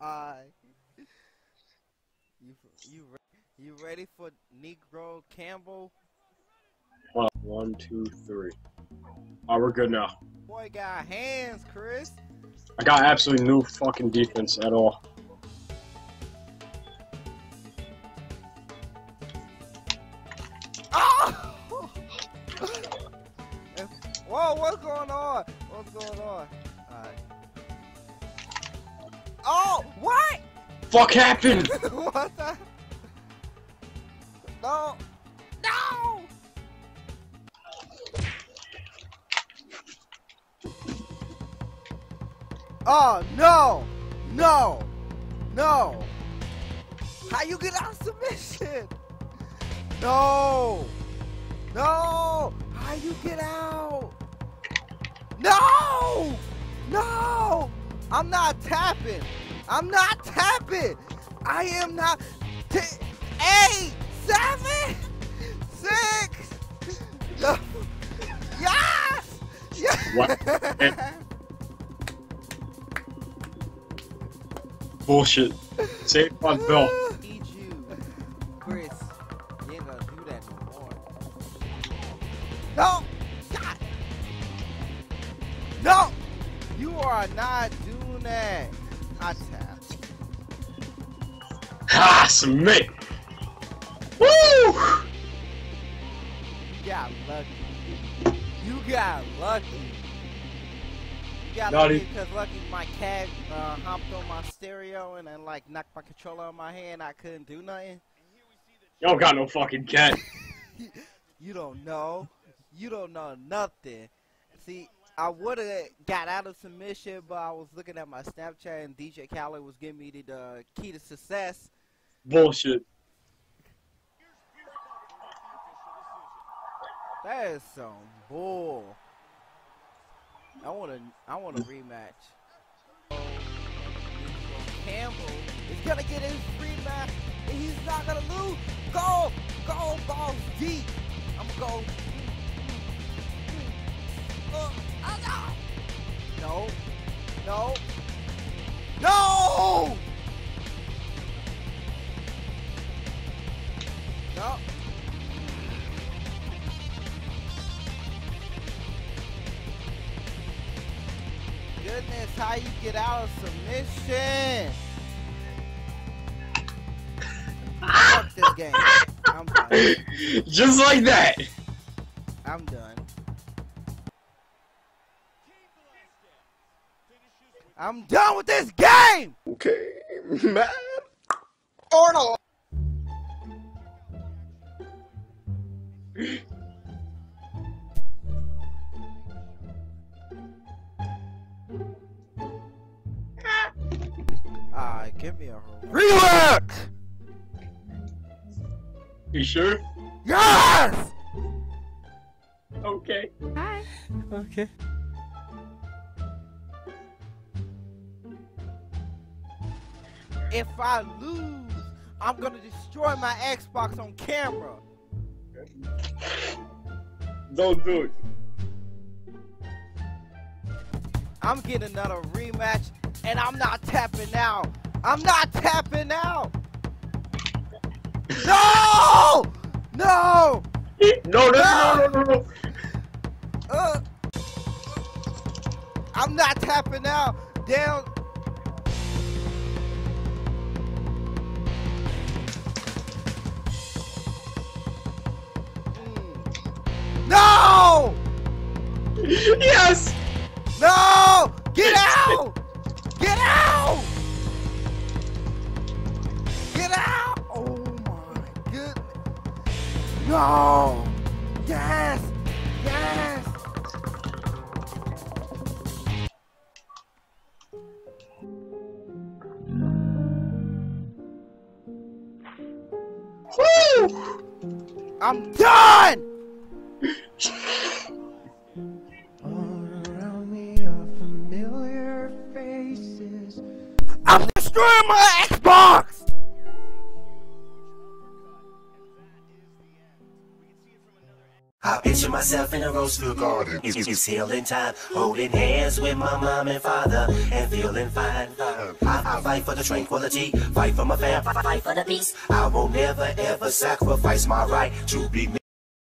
Alright. You ready for Negro Campbell? 1, 2, 3. Oh, we're good now. Boy got hands, Chris. I got absolutely no fucking defense at all. Oh! Whoa, what's going on? What's going on? Alright. Oh, what? Fuck happened? What the? No. No! Oh, no! No! No! How you get out of submission? No! No! How you get out? No! No! I'm not tapping! I'm not tapping! I am not... 8, 7, 6! No. Yes! Yes! What? Bullshit. Save my bill. Need you, Chris. You ain't gonna do that no more. No! God. No! You are not doing that. I tap. Ha! Submit! Woo! You got lucky. You got lucky. Yeah, lucky, because lucky my cat hopped on my stereo and then like knocked my controller on my hand. I couldn't do nothing. Y'all got no fucking cat. You don't know. You don't know nothing. See, I would have got out of submission, but I was looking at my Snapchat and DJ Khaled was giving me the key to success. Bullshit. That is some bull. I want a rematch. Campbell is gonna get his rematch, and he's not gonna lose. Go, go, balls deep. I'm gonna go. Oh, no, no, no, no. Goodness, how you get out of submission? Fuck this game. I'm done. Just like that. I'm done. I'm done with this game. Okay, man. Arnold. Give me a rematch! You sure? Yes! Okay. Hi. Okay. If I lose, I'm gonna destroy my Xbox on camera. Okay. Don't do it. I'm getting another rematch, and I'm not tapping out. I'm not tapping out! No! No! No, no, no, no, no, no. I'm not tapping out! Down! No! Yes! No! Get out! Get out! Out! Oh my goodness! No! Yes! Yes! Woo! I'm done! All around me are familiar faces. I'm destroying my Xbox! I picture myself in a rose field garden. It's healing time, holding hands with my mom and father, and feeling fine. I I fight for the tranquility, fight for my fam, fight for the peace. I won't never ever sacrifice my right to be me.